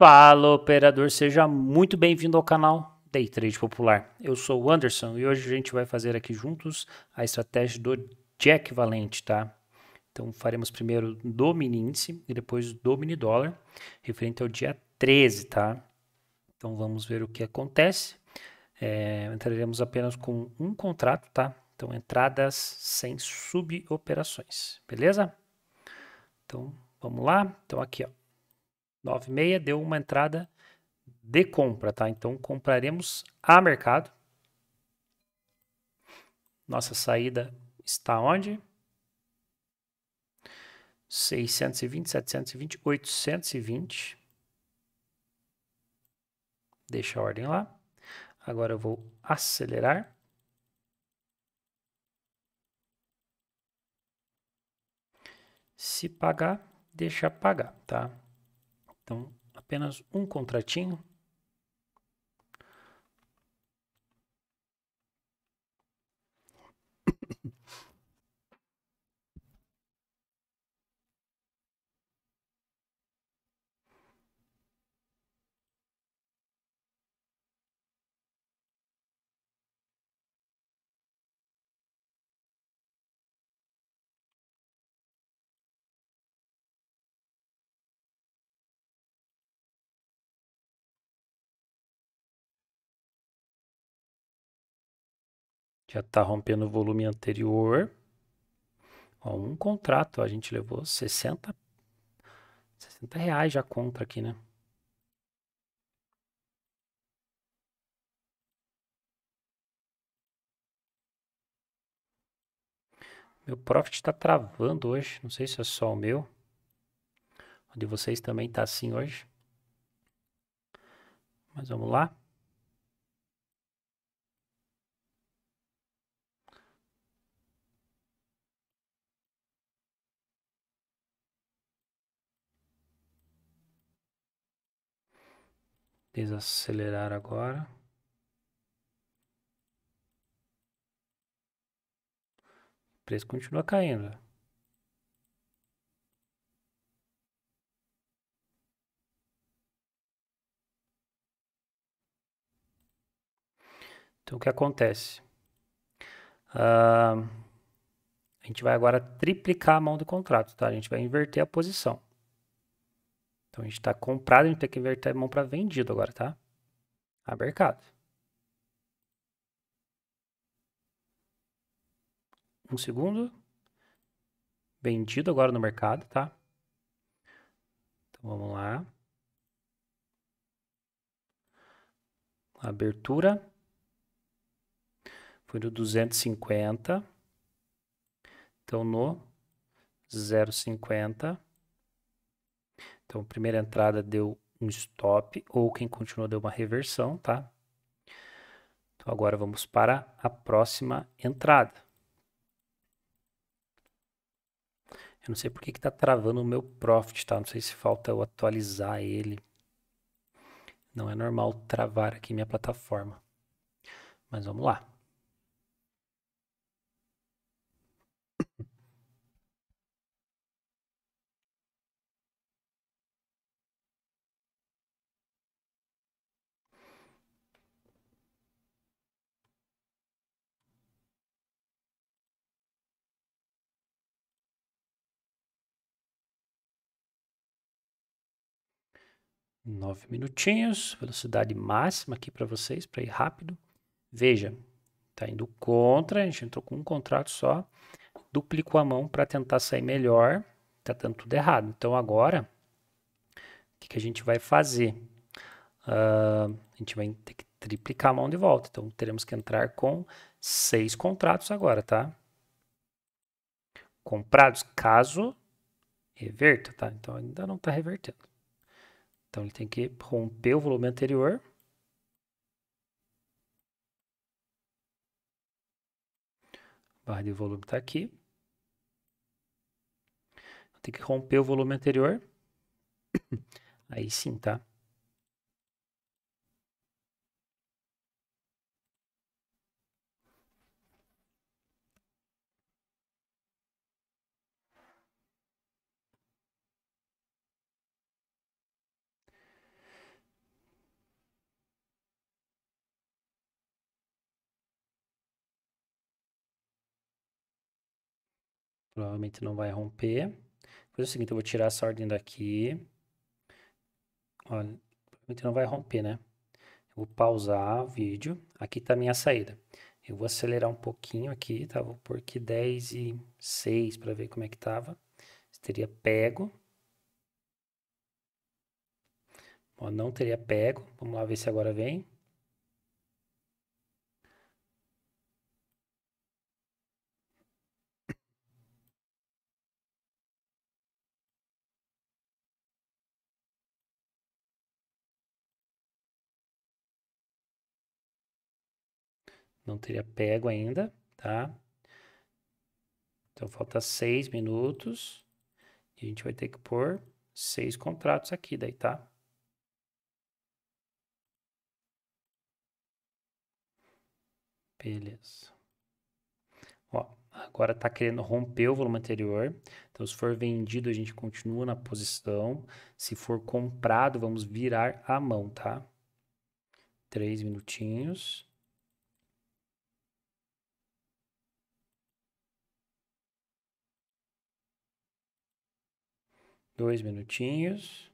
Fala, operador, seja muito bem-vindo ao canal Day Trade Popular. Eu sou o Anderson e hoje a gente vai fazer aqui juntos a estratégia do Jack Valente, tá? Então faremos primeiro do mini índice e depois do mini dólar, referente ao dia 13, tá? Então vamos ver o que acontece. Entraremos apenas com um contrato, tá? Então entradas sem suboperações, beleza? Então vamos lá, então aqui ó. 9,6 deu uma entrada de compra, tá? Então compraremos a mercado. Nossa saída está onde? 620, 720, 820. Deixa a ordem lá. Agora eu vou acelerar. Se pagar, deixa pagar, tá? Então, apenas um contratinho. Já está rompendo o volume anterior. Ó, um contrato, ó, a gente levou 60 reais já compra aqui, né? Meu profit está travando hoje, não sei se é só o meu. O de vocês também está assim hoje. Mas vamos lá. Desacelerar agora. O preço continua caindo. Então o que acontece? A gente vai agora triplicar a mão do contrato, tá? A gente vai inverter a posição. Então, a gente está comprado, a gente tem que inverter a mão para vendido agora, tá? A mercado. 1 segundo. Vendido agora no mercado, tá? Então, vamos lá. Abertura. Foi no 250. Então, no 0,50. Então, a primeira entrada deu um stop, ou quem continuou deu uma reversão, tá? Então, agora vamos para a próxima entrada. Eu não sei porque que tá travando o meu profit, tá? Não sei se falta eu atualizar ele. Não é normal travar aqui minha plataforma. Mas vamos lá. Nove minutinhos, velocidade máxima aqui para vocês, para ir rápido. Veja, tá indo contra, a gente entrou com um contrato só, duplicou a mão para tentar sair melhor, tá dando tudo errado. Então agora, o que a gente vai fazer? A gente vai ter que triplicar a mão de volta, então teremos que entrar com 6 contratos agora, tá? Comprados, caso reverta, tá? Então ainda não tá revertendo. Então, ele tem que romper o volume anterior. A barra de volume está aqui. Tem que romper o volume anterior. Aí sim, tá? Provavelmente não vai romper. Vou fazer o seguinte, eu vou tirar essa ordem daqui. Olha, provavelmente não vai romper, né? Eu vou pausar o vídeo. Aqui tá a minha saída. Eu vou acelerar um pouquinho aqui, tá? Vou pôr aqui 10:06 para ver como é que tava. Teria pego. Ó, não teria pego. Vamos lá ver se agora vem. Não teria pego ainda, tá? Então, falta 6 minutos. E a gente vai ter que pôr 6 contratos aqui, daí, tá? Beleza. Ó, agora tá querendo romper o volume anterior. Então, se for vendido, a gente continua na posição. Se for comprado, vamos virar a mão, tá? 3 minutinhos. Dois minutinhos.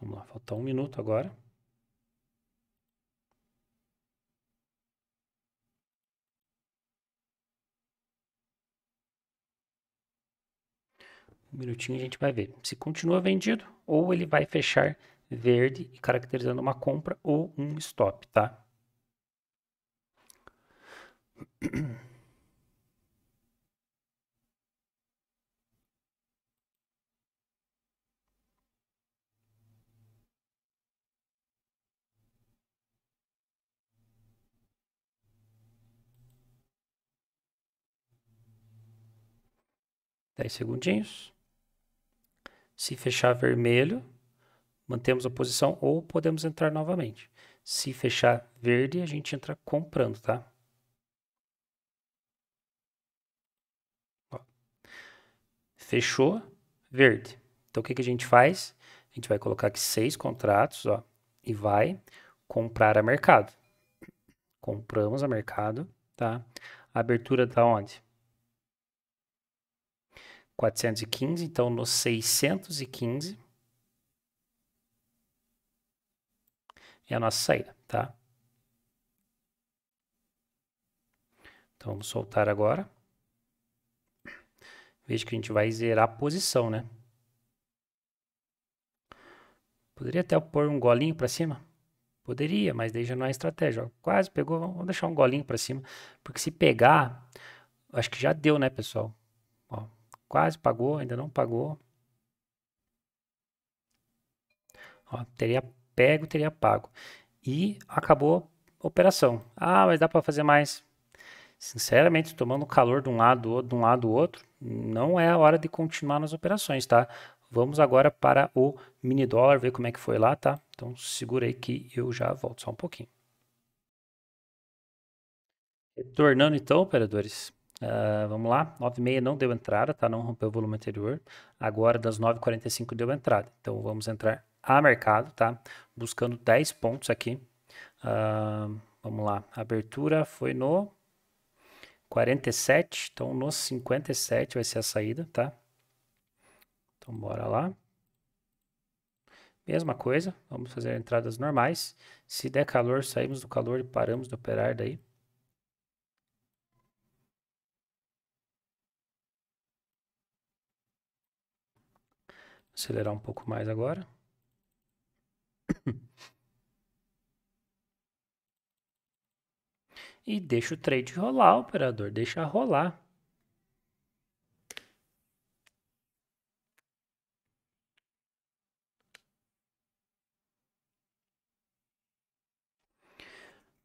Vamos lá, falta 1 minuto agora. Um minutinho a gente vai ver se continua vendido ou ele vai fechar verde e caracterizando uma compra ou um stop, tá? Segundinhos. Se fechar vermelho, mantemos a posição ou podemos entrar novamente. Se fechar verde, a gente entra comprando, tá? Ó. Fechou verde. Então, o que que a gente faz? A gente vai colocar aqui 6 contratos, ó, e vai comprar a mercado. Compramos a mercado, tá? A abertura tá onde? 415, então no 615 é a nossa saída, tá? Então vamos soltar agora. Veja que a gente vai zerar a posição, né? Poderia até pôr um golinho para cima? Poderia, mas daí já não é estratégia. Quase pegou, vamos deixar um golinho para cima, porque se pegar, acho que já deu, né, pessoal? Ó. Quase pagou, ainda não pagou. Ó, teria pego, teria pago. E acabou a operação. Ah, mas dá para fazer mais. Sinceramente, tomando calor de um lado do outro, não é a hora de continuar nas operações, tá? Vamos agora para o mini dólar, ver como é que foi lá, tá? Então segura aí que eu já volto só um pouquinho. Retornando então, operadores. Vamos lá, 9:30 não deu entrada, tá? Não rompeu o volume anterior. Agora das 9:45 deu entrada. Então vamos entrar a mercado, tá? Buscando 10 pontos aqui. Vamos lá, a abertura foi no 47, então no 57 vai ser a saída, tá? Então bora lá. Mesma coisa, vamos fazer entradas normais. Se der calor, saímos do calor e paramos de operar daí. Acelerar um pouco mais agora. E deixa o trade rolar, operador. Deixa rolar.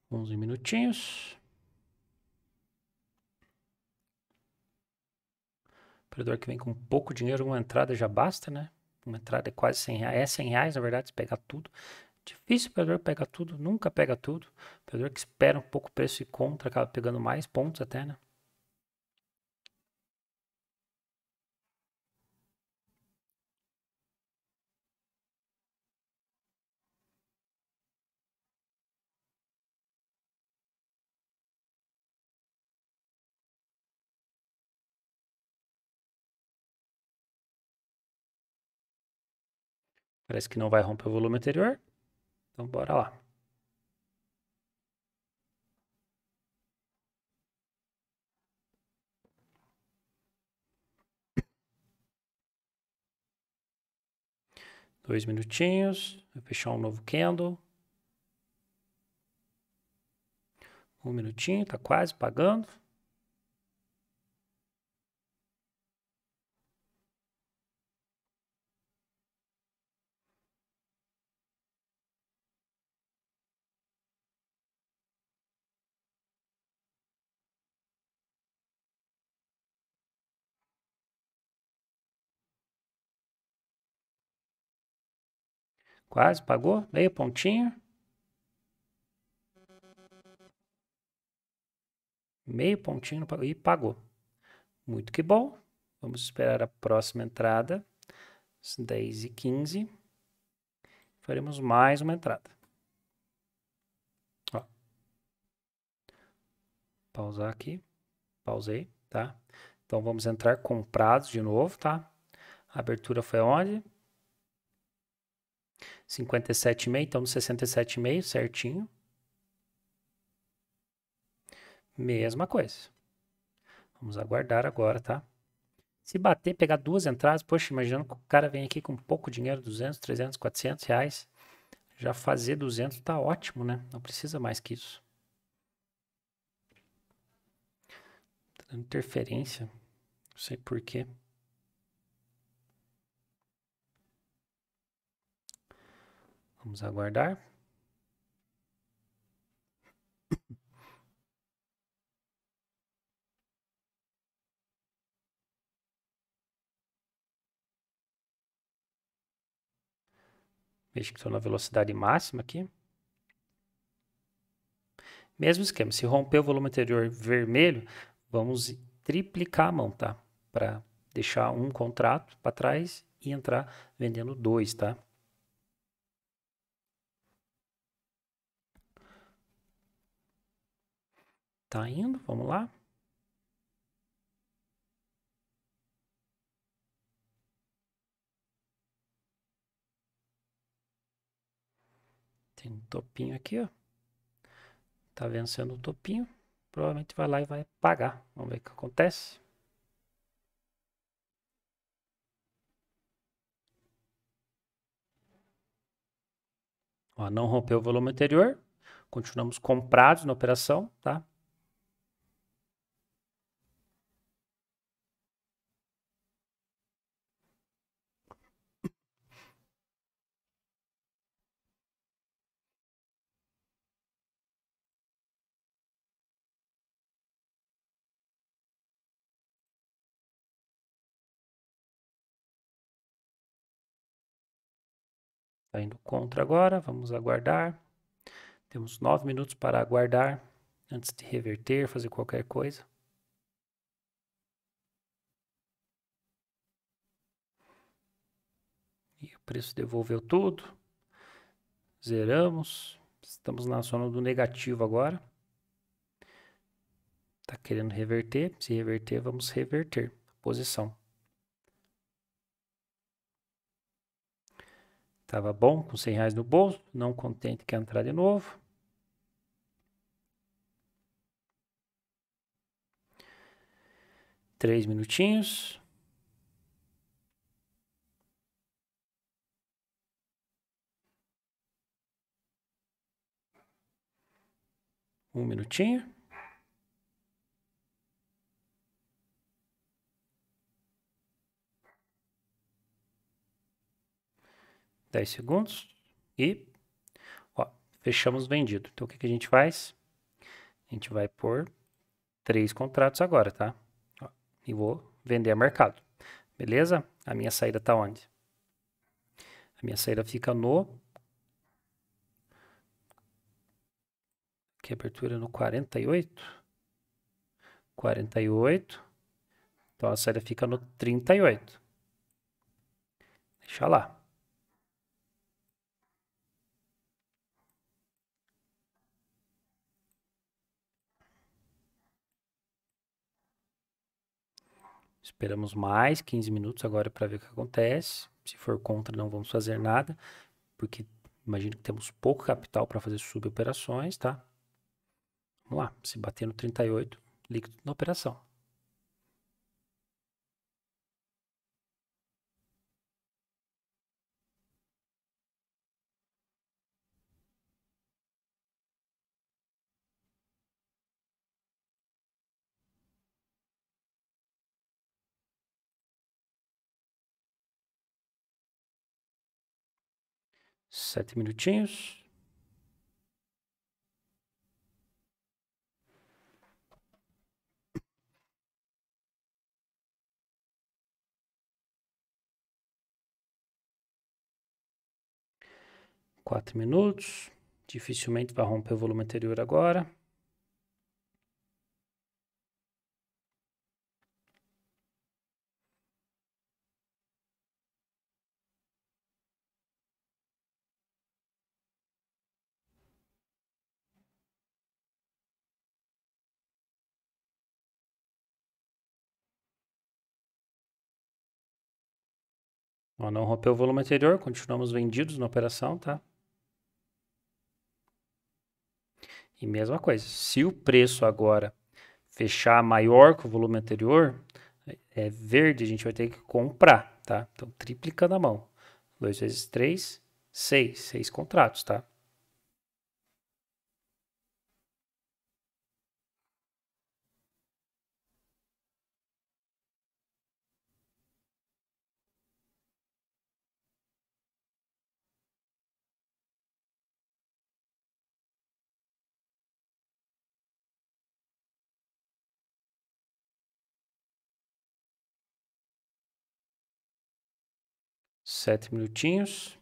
Uns minutinhos. Operador que vem com pouco dinheiro, uma entrada já basta, né? Uma entrada é quase R$100, é R$100 na verdade, se pegar tudo. Difícil o operador pegar tudo, nunca pega tudo. O operador que espera um pouco o preço e contra, acaba pegando mais pontos até, né? Parece que não vai romper o volume anterior. Então, bora lá. Dois minutinhos, vou fechar um novo candle. Um minutinho, tá quase pagando. Quase pagou, meio pontinho. Meio pontinho e pagou. Muito que bom. Vamos esperar a próxima entrada. Às 10h15. Faremos mais uma entrada. Ó. Pausar aqui. Pausei, tá? Então vamos entrar comprados de novo, tá? A abertura foi onde? 57,5, então no 67,5, certinho. Mesma coisa. Vamos aguardar agora, tá? Se bater, pegar duas entradas, poxa, imaginando que o cara vem aqui com pouco dinheiro, 200, 300, 400 reais. Já fazer 200 tá ótimo, né? Não precisa mais que isso. Tá dando interferência, não sei por quê. Vamos aguardar. Veja que estou na velocidade máxima aqui. Mesmo esquema, se romper o volume anterior vermelho, vamos triplicar a mão, tá? Para deixar um contrato para trás e entrar vendendo dois, tá? Tá indo, vamos lá. Tem um topinho aqui, ó. Tá vencendo o topinho. Provavelmente vai lá e vai pagar. Vamos ver o que acontece. Ó, não rompeu o volume anterior. Continuamos comprados na operação, tá? Tá indo contra agora, vamos aguardar. Temos 9 minutos para aguardar antes de reverter, fazer qualquer coisa. E o preço devolveu tudo. Zeramos. Estamos na zona do negativo agora. Tá querendo reverter. Se reverter, vamos reverter a posição. Estava bom, com 100 reais no bolso, não contente, quer entrar de novo. Três minutinhos. Um minutinho. Segundos e ó, fechamos vendido. Então o que, que a gente faz? A gente vai por 3 contratos agora, tá? Ó, e vou vender a mercado, beleza? A minha saída tá onde? A minha saída fica no... Que abertura no 48? 48. Então a saída fica no 38. Deixa lá. Esperamos mais 15 minutos agora para ver o que acontece. Se for contra, não vamos fazer nada, porque imagino que temos pouco capital para fazer suboperações, tá? Vamos lá, se bater no 38, líquido na operação. Sete minutinhos. Quatro minutos. Dificilmente vai romper o volume anterior agora. Ó, não rompeu o volume anterior, continuamos vendidos na operação, tá? E mesma coisa, se o preço agora fechar maior que o volume anterior, é verde, a gente vai ter que comprar, tá? Então, triplicando a mão. 2 vezes 3, 6. 6 contratos, tá? Sete minutinhos.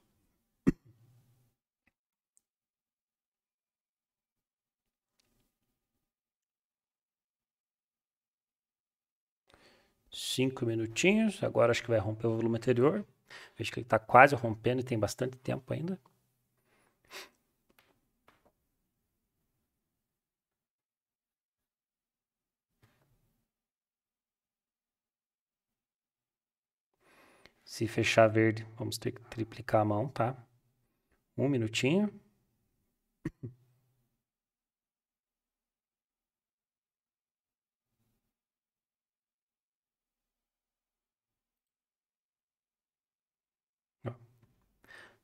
Cinco minutinhos. Agora acho que vai romper o volume anterior. Vejo que ele está quase rompendo e tem bastante tempo ainda. Se fechar verde, vamos ter que triplicar a mão, tá? Um minutinho.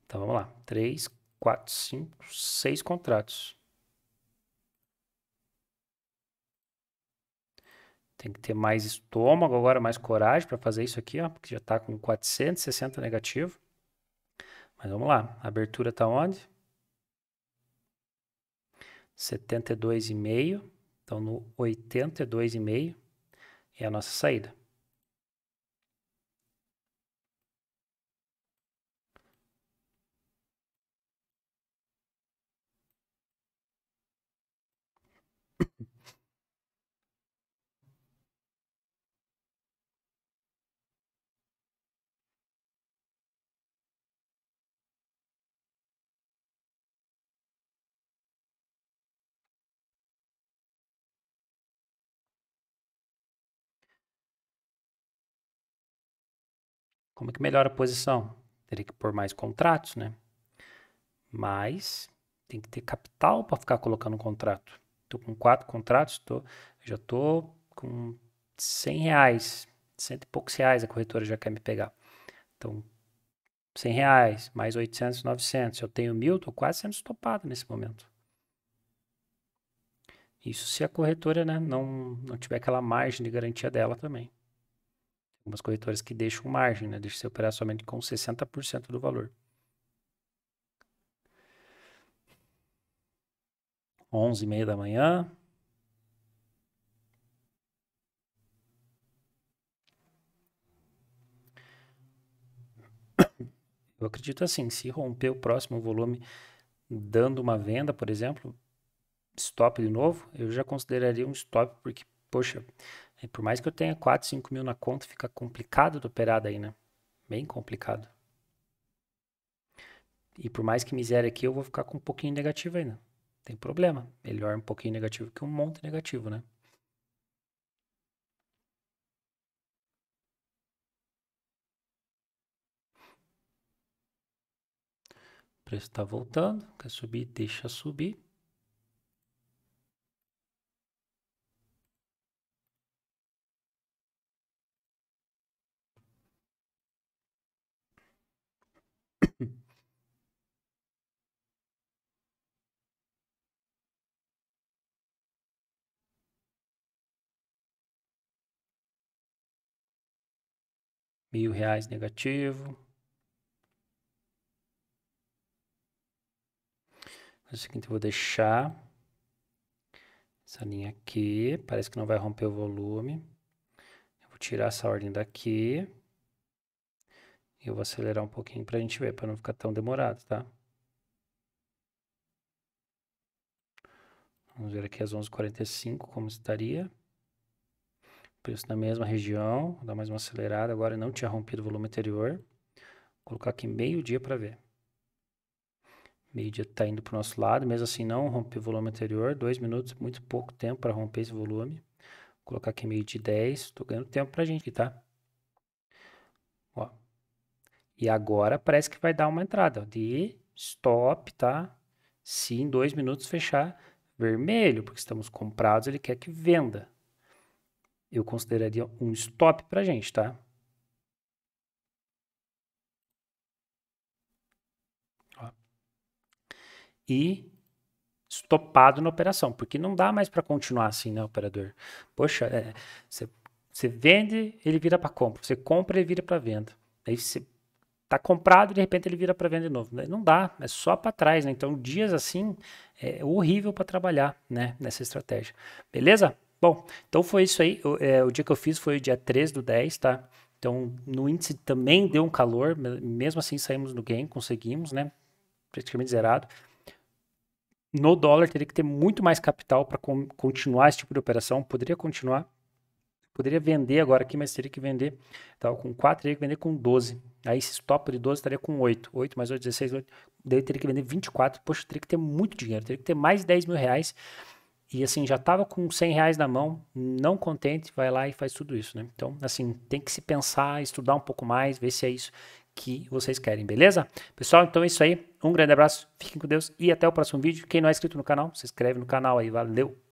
Então, vamos lá. 3, 4, 5, 6 contratos. Tem que ter mais estômago agora, mais coragem para fazer isso aqui, ó, porque já está com 460 negativo. Mas vamos lá, a abertura está onde? 72,5. Então, no 82,5 é a nossa saída. Como é que melhora a posição? Teria que pôr mais contratos, né? Mas tem que ter capital para ficar colocando um contrato. Estou com 4 contratos, já estou com R$100, R$100 e poucos, a corretora já quer me pegar. Então, R$100, mais 800, 900. Eu tenho 1.000, estou quase sendo estopado nesse momento. Isso se a corretora, né, não tiver aquela margem de garantia dela também. Algumas corretoras que deixam margem, né? Deixa você operar somente com 60% do valor. 11h30 da manhã. Eu acredito assim, se romper o próximo volume dando uma venda, por exemplo, stop de novo, eu já consideraria um stop, porque, poxa... Por mais que eu tenha 4, 5 mil na conta, fica complicado de operar daí, né? Bem complicado. E por mais que me zere aqui, eu vou ficar com um pouquinho negativo ainda. Não tem problema. Melhor um pouquinho negativo que um monte negativo, né? preço está voltando, quer subir, deixa subir. R$1.000 negativo. O seguinte, eu vou deixar essa linha aqui, parece que não vai romper o volume. Eu vou tirar essa ordem daqui. E eu vou acelerar um pouquinho para a gente ver, para não ficar tão demorado, tá? Vamos ver aqui às 11h45 como estaria. Preço na mesma região, vou dar mais uma acelerada, agora não tinha rompido o volume anterior. Vou colocar aqui meio-dia para ver. Meio-dia está indo para o nosso lado, mesmo assim não rompeu o volume anterior, 2 minutos, muito pouco tempo para romper esse volume. Vou colocar aqui meio-dia e 10, estou ganhando tempo para a gente aqui, tá? Ó. E agora parece que vai dar uma entrada ó, de stop, tá? Se em 2 minutos fechar vermelho, porque estamos comprados, ele quer que venda. Eu consideraria um stop pra gente, tá? Ó. E stopado na operação, porque não dá mais para continuar assim, né, operador? Poxa, você vende, ele vira para compra. Você compra, ele vira para venda. Aí você tá comprado, de repente ele vira para venda de novo. Não dá, é só para trás, né? Então, dias assim é horrível para trabalhar, né, nessa estratégia. Beleza? Bom, então foi isso aí, o dia que eu fiz foi o dia 3/10, tá? Então no índice também deu um calor, mesmo assim saímos no gain, conseguimos, né? Praticamente zerado. No dólar teria que ter muito mais capital para continuar esse tipo de operação, poderia continuar, poderia vender agora aqui, mas teria que vender, tava com 4, teria que vender com 12. Aí esse stop de 12 estaria com 8, 8 mais 8, 16, 8, daí teria que vender 24, poxa, teria que ter muito dinheiro, teria que ter mais de R$10.000. E assim, já estava com R$100 na mão, não contente, vai lá e faz tudo isso, né? Então, assim, tem que se pensar, estudar um pouco mais, ver se é isso que vocês querem, beleza? Pessoal, então é isso aí. Um grande abraço, fiquem com Deus e até o próximo vídeo. Quem não é inscrito no canal, se inscreve no canal aí, valeu!